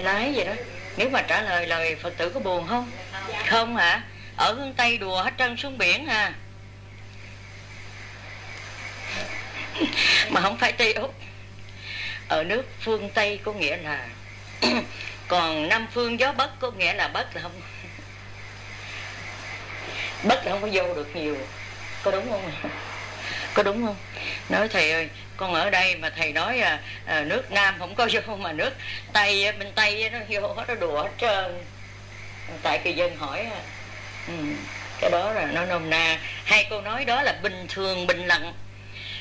này là cái gì đó. Nếu mà trả lời lời Phật tử có buồn không? Không hả? Ở hướng Tây đùa hết trơn xuống biển ha. Mà không phải Tây Úc. Ở nước phương Tây có nghĩa là còn năm phương gió bất có nghĩa là bất là không có vô được nhiều. Có đúng không? Có đúng không? Nói thầy ơi, con ở đây mà thầy nói nước Nam không có vô mà nước Tây, bên Tây nó vô hết, nó đùa hết trơn. Tại kỳ dân hỏi cái đó là nó nôm na. Hai câu nói đó là bình thường, bình lặng.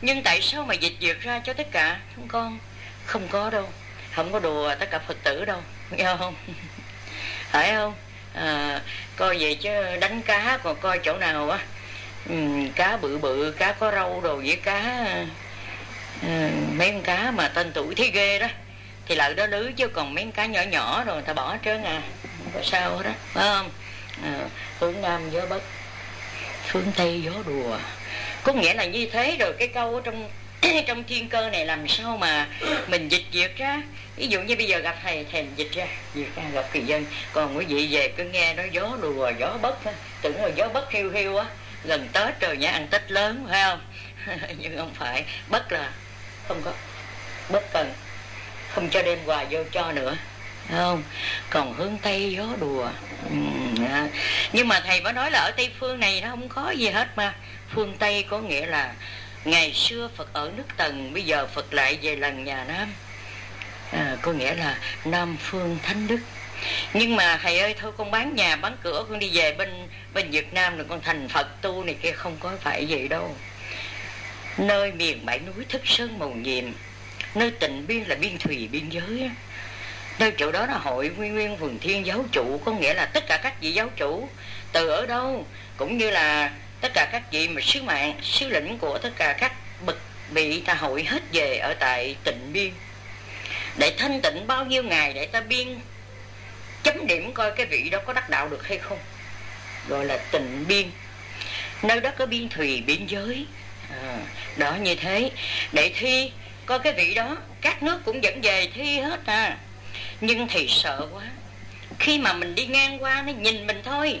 Nhưng tại sao mà dịch duyệt ra cho tất cả chúng con? Không có đâu, không có đùa tất cả Phật tử đâu, nghe không? Phải không? Coi vậy chứ đánh cá còn coi chỗ nào á, cá bự bự, cá có râu đồ với cá mấy con cá mà tên tuổi thấy ghê đó thì lại đó lưới, chứ còn mấy con cá nhỏ nhỏ rồi người ta bỏ trơn à, không có sao hết đó, phải không? Phương Nam gió bất, phương Tây gió đùa, có nghĩa là như thế. Rồi cái câu ở trong trong thiên cơ này làm sao mà mình dịch duyệt ra? Ví dụ như bây giờ gặp thầy, thầy dịch ra, gặp kỳ dân. Còn quý vị về cứ nghe nói gió đùa, gió bất á, tưởng là gió bất hiu hiu á, gần Tết rồi nha, ăn Tết lớn, phải không? Nhưng không phải, bất là không có, bất cần, không cho đem quà vô cho nữa, phải không? Còn hướng Tây gió đùa. Nhưng mà thầy mới nói là ở Tây Phương này nó không có gì hết mà. Phương Tây có nghĩa là ngày xưa Phật ở nước Tần, bây giờ Phật lại về lần nhà Nam, có nghĩa là Nam Phương Thánh Đức. Nhưng mà thầy ơi, thôi con bán nhà bán cửa, con đi về bên Việt Nam rồi con thành Phật tu này kia, không có phải vậy đâu. Nơi miền bãi núi thức sơn màu nhiệm, nơi tịnh biên là biên thùy biên giới, nơi chỗ đó là hội nguyên vườn thiên giáo chủ, có nghĩa là tất cả các vị giáo chủ từ ở đâu, cũng như là tất cả các vị mà sứ mạng, sứ lĩnh của tất cả các bậc bị ta hội hết về ở tại tịnh biên. Để thanh tịnh bao nhiêu ngày để ta biên chấm điểm coi cái vị đó có đắc đạo được hay không, gọi là tịnh biên. Nơi đó có biên thùy biên giới đó, như thế để thi coi cái vị đó. Các nước cũng dẫn về thi hết à. Nhưng thầy sợ quá, khi mà mình đi ngang qua nó nhìn mình thôi,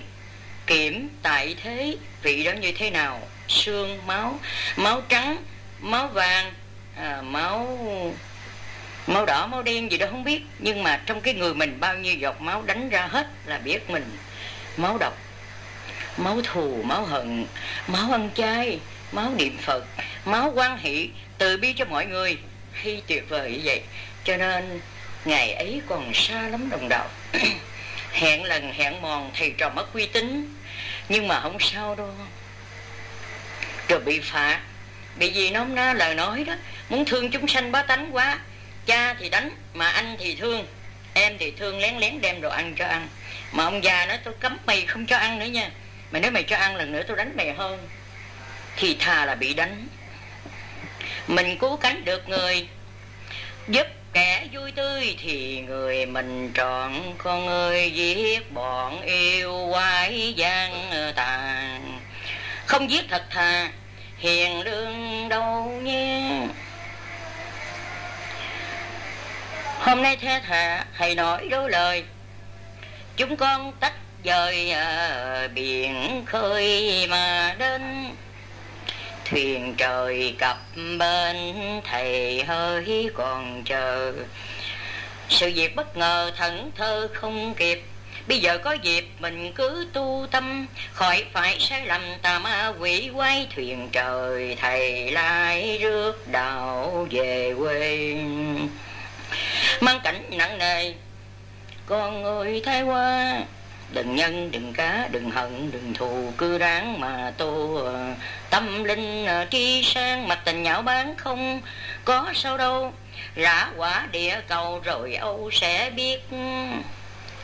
kiểm tại thế vị đó như thế nào, xương máu, máu trắng, máu vàng, máu đỏ, máu đen gì đó không biết. Nhưng mà trong cái người mình bao nhiêu giọt máu đánh ra hết là biết mình máu độc, máu thù, máu hận, máu ăn chay, máu niệm Phật, máu quan hỷ, từ bi cho mọi người, hay tuyệt vời như vậy. Cho nên ngày ấy còn xa lắm đồng đạo. Hẹn lần hẹn mòn, thầy trò mất uy tín. Nhưng mà không sao đâu. Rồi bị phạt, bị gì nó lời nói đó. Muốn thương chúng sanh bá tánh quá, cha thì đánh, mà anh thì thương, em thì thương, lén lén đem đồ ăn cho ăn. Mà ông già nói tôi cấm mày không cho ăn nữa nha, mà nếu mày cho ăn lần nữa tôi đánh mày hơn. Thì thà là bị đánh. Mình cứu cánh được người, giúp kẻ vui tươi thì người mình trọn. Con ơi giết bọn yêu quái gian tàn, không giết thật thà hiền lương đâu nhé. Hôm nay thế thà thầy nói đôi lời, chúng con tách dời biển khơi mà đến. Thuyền trời cặp bên thầy hơi còn chờ, sự việc bất ngờ thẫn thơ không kịp. Bây giờ có dịp mình cứ tu tâm, khỏi phải sai lầm tà ma quỷ quay. Thuyền trời thầy lái rước đạo về quê, mang cảnh nặng nề. Con ơi Thái quá, đừng nhân, đừng cá, đừng hận, đừng thù, cứ ráng mà tu. Tâm linh tri sang, mặt tình nhạo báng không có sao đâu. Rã quả địa cầu rồi Âu sẽ biết,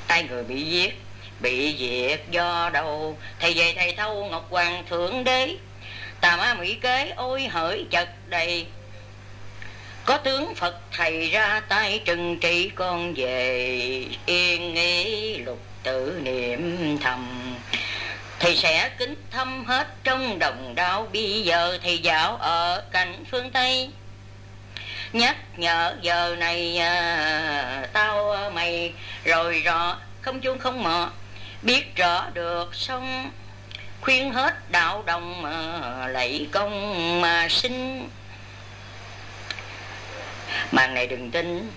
tay người bị giết, bị diệt do đâu. Thầy về thầy thâu Ngọc Hoàng Thượng Đế, tà ma mỹ kế ôi hỡi chật đầy. Có tướng Phật thầy ra tay trừng trị, con về yên nghỉ lục tự niệm thầm. Thầy sẽ kính thăm hết trong đồng đạo. Bây giờ thầy dạo ở cạnh phương Tây, nhắc nhở giờ này tao mày rồi rõ không chuông không mờ, biết rõ được xong khuyên hết đạo đồng lạy công mà xin. Màn này đừng tin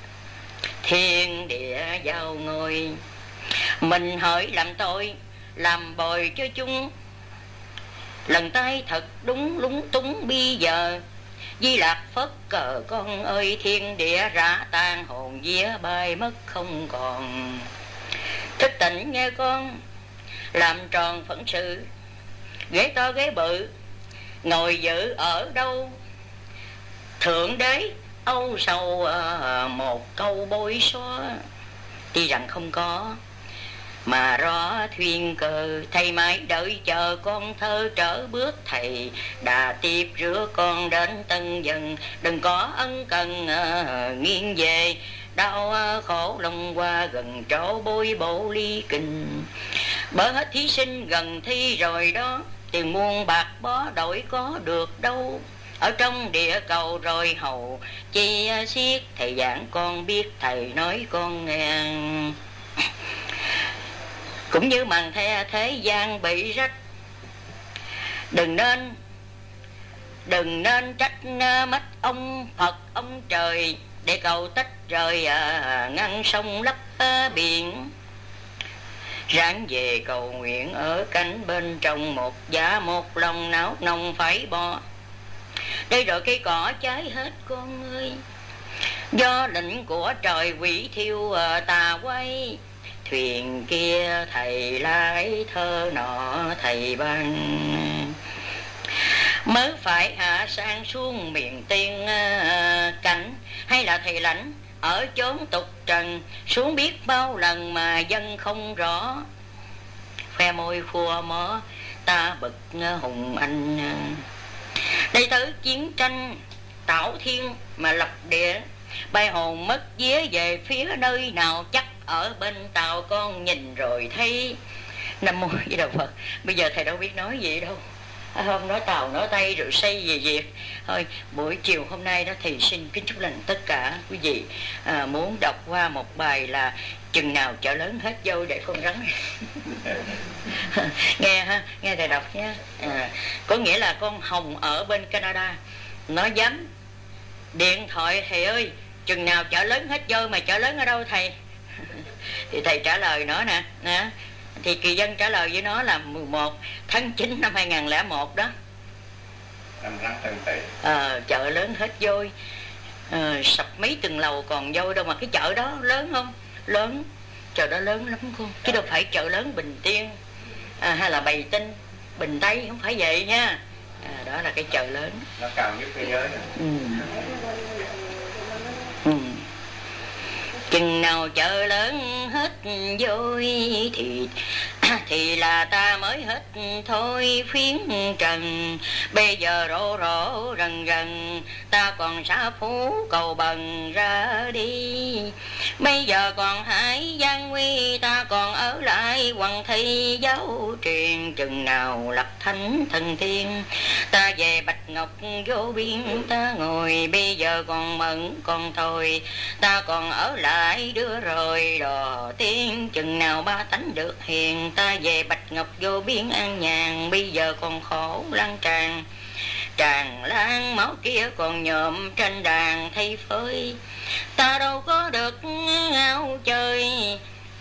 thiên địa giao ngôi, mình hỡi làm tôi làm bồi cho chung. Lần tay thật đúng lúng túng bây giờ, Di Lạc phất cờ con ơi, thiên địa rã tan hồn vía bay mất không còn. Thức tỉnh nghe con, làm tròn phận sự, ghế to ghế bự ngồi giữ ở đâu. Thượng đế âu sầu một câu bối xóa, tuy rằng không có mà rõ thuyền cờ. Thầy mãi đợi chờ con thơ trở bước, thầy đã tiếp rửa con đến tân dần. Đừng có ân cần nghiêng về đau khổ lòng qua gần chỗ bối bổ ly kình. Bớ hết thí sinh gần thi rồi đó, tiền muôn bạc bó đổi có được đâu. Ở trong địa cầu rồi hầu chi xiết, thầy giảng con biết thầy nói con nghe. Cũng như màn the thế gian bị rách, đừng nên trách mách ông Phật ông trời. Để cầu tách rời ngăn sông lấp biển, ráng về cầu nguyện ở cánh bên trong. Một giá một lòng náo nông phải bỏ, đây rồi cây cỏ cháy hết con ơi. Do lệnh của trời quỷ thiêu tà quay, thuyền kia thầy lái thơ nọ thầy ban. Mới phải hạ sang xuống miền tiên cảnh, hay là thầy lãnh ở chốn tục trần. Xuống biết bao lần mà dân không rõ, khoe môi khua mó ta bực hùng anh. Đây tới chiến tranh tạo thiên mà lập địa, bay hồn mất vía về phía nơi nào. Chắc ở bên tàu con nhìn rồi thấy. Nam mô Di Đà Phật. Bây giờ thầy đâu biết nói gì đâu, hôm nói tàu nói tây rồi xây về việc thôi. Buổi chiều hôm nay đó thì xin kính chúc lành tất cả quý vị. Muốn đọc qua một bài là chừng nào chợ lớn hết dâu để con rắn. Nghe ha, nghe thầy đọc nhé. Có nghĩa là con Hồng ở bên Canada nó dám điện thoại thầy ơi chừng nào chợ lớn hết dâu, mà chợ lớn ở đâu thầy? Thì thầy trả lời nó nè. Thì kỳ dân trả lời với nó là 11 tháng 9 năm 2001 đó. Năm rắn từng tỷ. Chợ lớn hết vôi, sập mấy tầng lầu còn vôi đâu. Mà cái chợ đó lớn không? Lớn, chợ đó lớn lắm con. Chứ đâu phải chợ lớn Bình Tiên hay là Bày Tinh, Bình Tây, không phải vậy nha. Đó là cái chợ lớn. Nó cao nhất thế giới. Chừng nào chợ lớn hết vui thì là ta mới hết thôi phiến trần. Bây giờ rổ rổ rần rần, ta còn xa phú cầu bần ra đi. Bây giờ còn hải gian nguy, ta còn ở lại hoàng thi giáo truyền. Chừng nào lập thánh thần tiên, ta về bạch ngọc vô biên ta ngồi. Bây giờ còn mẫn còn thôi, ta còn ở lại đưa rồi đò tiên. Chừng nào ba tánh được hiền, ta về bạch ngọc vô biên an nhàn. Bây giờ còn khổ lan tràn, tràn lan máu kia còn nhuộm trên đàn thay phới. Ta đâu có được ao chơi,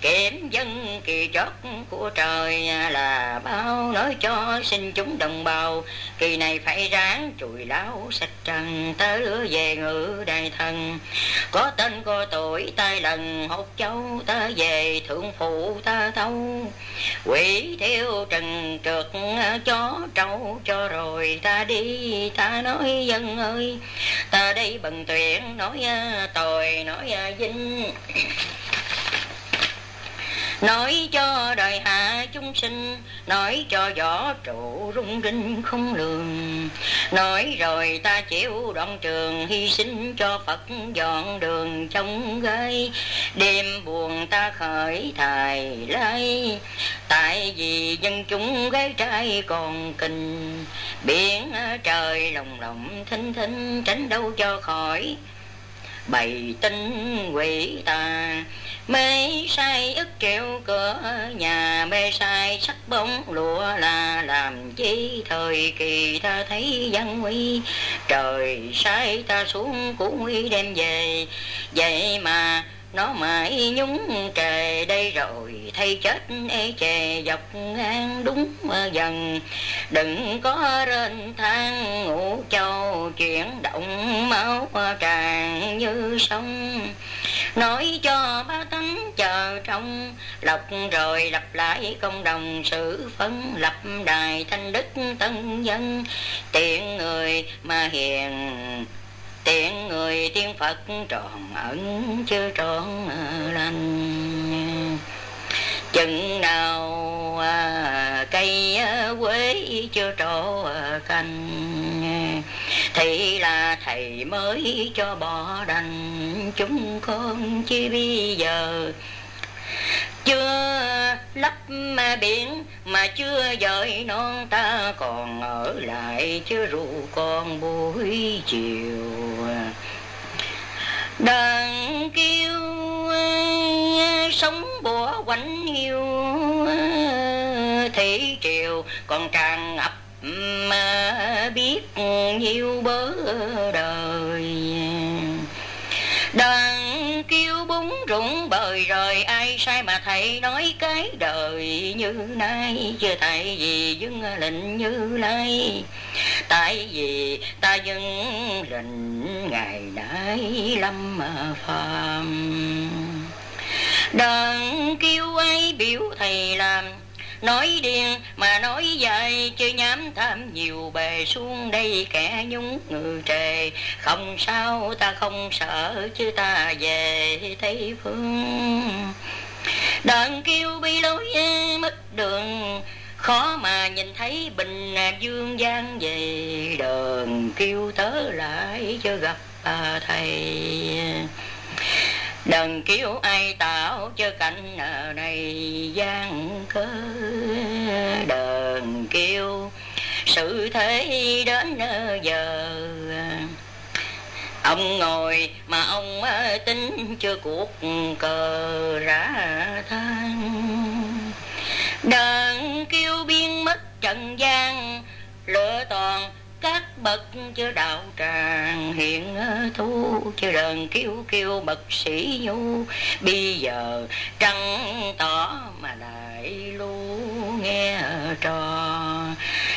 kiểm dân kỳ chót của trời là bao. Nói cho xin chúng đồng bào, kỳ này phải ráng chùi láo sạch trần. Ta đưa về ngự đại thần, có tên cô tuổi tai lần hốt châu. Ta về thượng phụ ta thâu, quỷ theo trần trượt chó trâu cho rồi. Ta đi ta nói dân ơi, ta đây bần tuyển nói tồi nói vinh. Nói cho đời hạ chúng sinh, nói cho võ trụ rung rinh không lường. Nói rồi ta chịu đoạn trường, hy sinh cho Phật dọn đường trong gai. Đêm buồn ta khởi thài lai, tại vì dân chúng gái trai còn kinh. Biển trời lồng lộng thinh thinh, tránh đâu cho khỏi bày tinh quỷ tà. Mê sai ức triệu cửa nhà, mê sai sắc bóng lụa là làm chi. Thời kỳ ta thấy dân nguy, trời sai ta xuống củ nguy đem về. Vậy mà nó mãi nhúng trề đây rồi, thay chết ê chề dọc ngang đúng dần. Đừng có rên than ngủ châu, chuyển động máu tràn như sông. Nói cho ba tánh chờ trong lọc rồi lập lại công đồng sự phấn. Lập đài thanh đức tân dân, tiện người mà hiền, tiện người tiên Phật tròn ẩn chưa tròn lành. Chừng nào cây quế chưa trổ cành, thì là thầy mới cho bỏ đành. Chúng con chi bây giờ chưa lấp biển mà chưa dời non, ta còn ở lại chứ ru con buổi chiều. Đàn kêu sống bủa quánh hiu, thị triều còn tràn ngập mà biết nhiều bớ đời. Đàn kêu bún rụng bời rồi, ai sai mà thầy nói cái đời như nay. Chưa tại vì dưng lệnh Như Lai, tại vì ta dưng lệnh ngày nãy lâm phàm. Đàn kêu ai biểu thầy làm, nói điên mà nói dài chứ nhám tham nhiều bề. Xuống đây kẻ nhúng người trề, không sao ta không sợ chứ ta về Tây Phương. Đàn kêu bị lối mất đường, khó mà nhìn thấy bình dương gian về. Đàn kêu tớ lại chưa gặp thầy, đừng kêu ai tạo cho cảnh này gian cơ. Đừng kêu sự thế đến giờ, ông ngồi mà ông tính chưa cuộc cờ ra than. Đừng kêu biến mất trần gian, lửa toàn các bậc chưa đạo tràng hiện thu. Chưa đờn kêu kêu bậc sĩ nhu, bây giờ trăng tỏ mà lại lu nghe trò.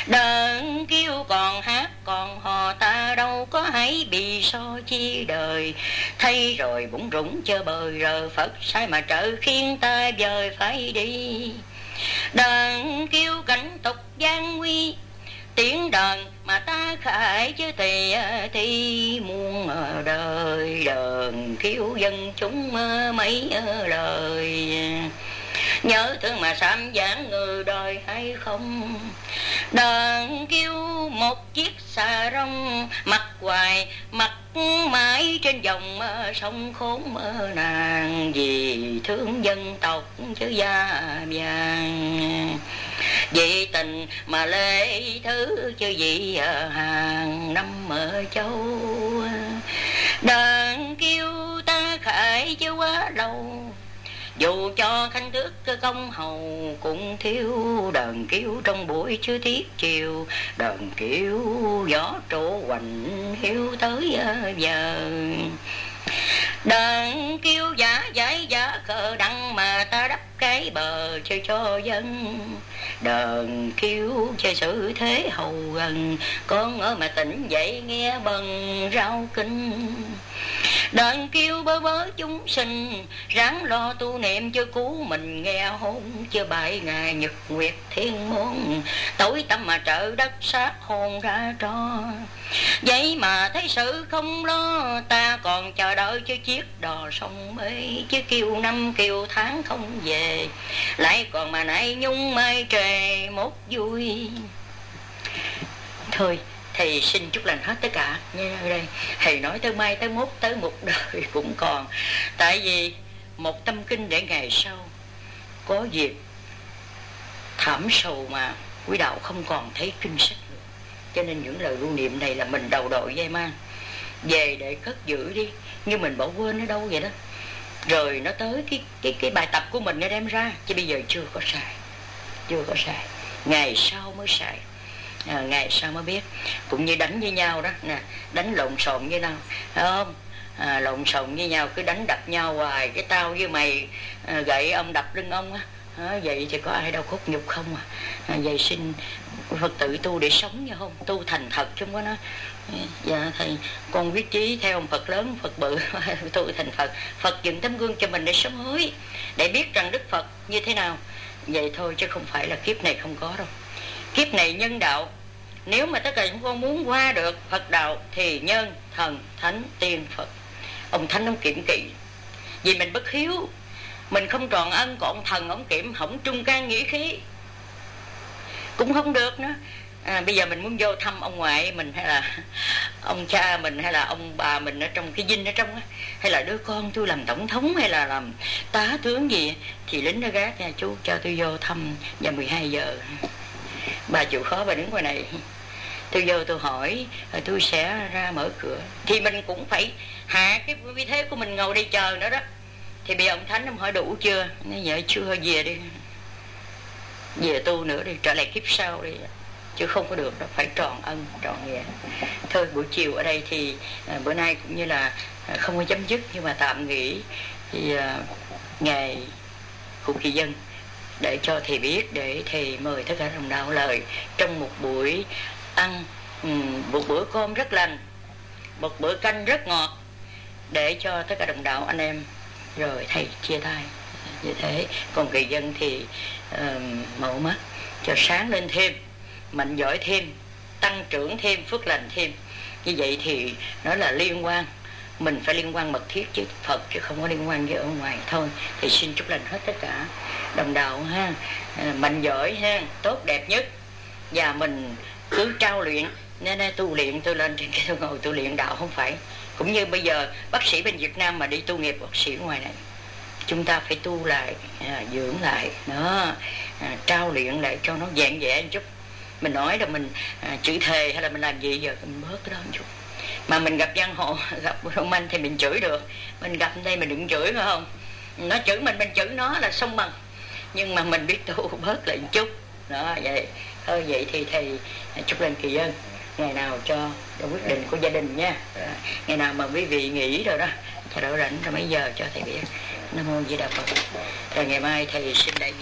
Đờn kêu còn hát còn hò, ta đâu có hãy bị so chi đời. Thay rồi bụng rủng chơ bời rờ, Phật sai mà trợ khiến ta vời phải đi. Đờn kêu cảnh tục gian nguy, tiếng đờn mà ta khải chứ thì muôn đời. Đờn kêu dân chúng mấy lời, nhớ thương mà sám giảng người đời hay không. Đờn kêu một chiếc xà rong, mặc hoài mặc mãi trên dòng sông khốn nàng. Vì thương dân tộc chứ gia vàng, vì tình mà lễ thứ chứ vì hàng năm ở châu. Đàn kêu ta khải chứ quá lâu, dù cho khanh tước công hầu cũng thiếu. Đàn kêu trong buổi chưa tiết chiều, đàn kêu gió trổ hoành hiếu tới giờ. Đàn kêu giả giải giả cờ đăng mà ta đắp cái bờ chơi cho dân. Đàn kêu chơi sự thế hầu gần, con ở mà tỉnh dậy nghe bần rau kinh. Đàn kêu bơ vớ chúng sinh, ráng lo tu niệm cho cứu mình nghe hôn. Chưa bại ngày nhật nguyệt thiên môn, tối tâm mà trợ đất sát hồn ra trò. Vậy mà thấy sự không lo, ta còn chờ đợi cho chiếc đò sông mây. Chứ kêu năm kêu tháng không về, lại còn mà nãy nhung mai trề mốt vui. Thôi thầy xin chúc lành hết tất cả nha. Đây thầy nói tới mai tới mốt tới một đời cũng còn, tại vì một tâm kinh để ngày sau có dịp thảm sầu mà quý đạo không còn thấy kinh sách nữa. Cho nên những lời lưu niệm này là mình đầu đội dây mang về để cất giữ đi, nhưng mình bỏ quên nó đâu vậy đó. Rồi nó tới cái bài tập của mình nó đem ra, chứ bây giờ chưa có xài, chưa có xài, ngày sau mới xài. Ngày sau mới biết. Cũng như đánh với nhau đó nè, đánh lộn xộn với nhau, thấy không? Lộn xộn với nhau, cứ đánh đập nhau hoài. Cái tao với mày gậy ông đập lưng ông á, vậy thì có ai đâu khúc nhục không à? Vậy xin Phật tử tu để sống nha, không tu thành thật chứ không có nói dạ thầy con quyết chí theo ông Phật lớn Phật bự tu thành Phật. Phật dựng tấm gương cho mình để sống hối, để biết rằng Đức Phật như thế nào. Vậy thôi chứ không phải là kiếp này không có đâu. Kiếp này nhân đạo, nếu mà tất cả chúng con muốn qua được Phật đạo thì nhân, thần, thánh, tiên, Phật. Ông thánh ông kiểm kỵ, vì mình bất hiếu, mình không tròn ân, còn ông thần ông kiểm không trung can nghĩa khí, cũng không được nữa. Bây giờ mình muốn vô thăm ông ngoại mình hay là ông cha mình hay là ông bà mình ở trong cái dinh ở trong á, hay là đứa con tôi làm tổng thống hay là làm tá tướng gì, thì lính nó gác nha, chú cho tôi vô thăm vào 12 giờ. Bà chịu khó bà đứng ngoài này, tôi vô tôi hỏi rồi tôi sẽ ra mở cửa. Thì mình cũng phải hạ cái vị thế của mình ngồi đây chờ nữa đó. Thì bây giờ ông thánh ông hỏi đủ chưa, nó dạ chưa, về đi, về tu nữa đi, trở lại kiếp sau đi, chứ không có được đâu, phải tròn ân tròn nghĩa. Thôi buổi chiều ở đây thì bữa nay cũng như là không có chấm dứt, nhưng mà tạm nghỉ thì ngày của kỳ dân để cho thầy biết, để thầy mời tất cả đồng đạo lời trong một buổi ăn, một bữa cơm rất lành, một bữa canh rất ngọt, để cho tất cả đồng đạo anh em rồi thầy chia tay như thế. Còn kỳ dân thì mẫu mắt cho sáng lên thêm, mạnh giỏi thêm, tăng trưởng thêm, phước lành thêm. Như vậy thì nó là liên quan, mình phải liên quan mật thiết với Phật chứ không có liên quan với ở ngoài thôi. Thì xin chúc lành hết tất cả đồng đạo ha, mạnh giỏi ha, tốt đẹp nhất. Và mình cứ trao luyện, nên tu luyện, tôi lên trên cái tôi ngồi tu luyện đạo không phải. Cũng như bây giờ bác sĩ bên Việt Nam mà đi tu nghiệp bác sĩ ngoài này, chúng ta phải tu lại, dưỡng lại, đó, trao luyện lại cho nó dạng dẻ một chút. Mình nói là mình chửi thề hay là mình làm gì giờ, mình bớt cái đó một chút. Mà mình gặp giang hồ, gặp Roma thì mình chửi được, mình gặp đây mình đừng chửi phải không? Nó chửi mình chửi nó là song bằng. Nhưng mà mình biết tu bớt lại một chút. Đó, vậy. Thôi vậy thì thầy chúc lên kỳ dân, ngày nào cho quyết định của gia đình nha. Ngày nào mà quý vị nghỉ rồi đó, cho đỡ rảnh rồi mấy giờ cho thầy biết. Nam Mô Di Đà Phật. Rồi ngày mai thầy xin đại diện.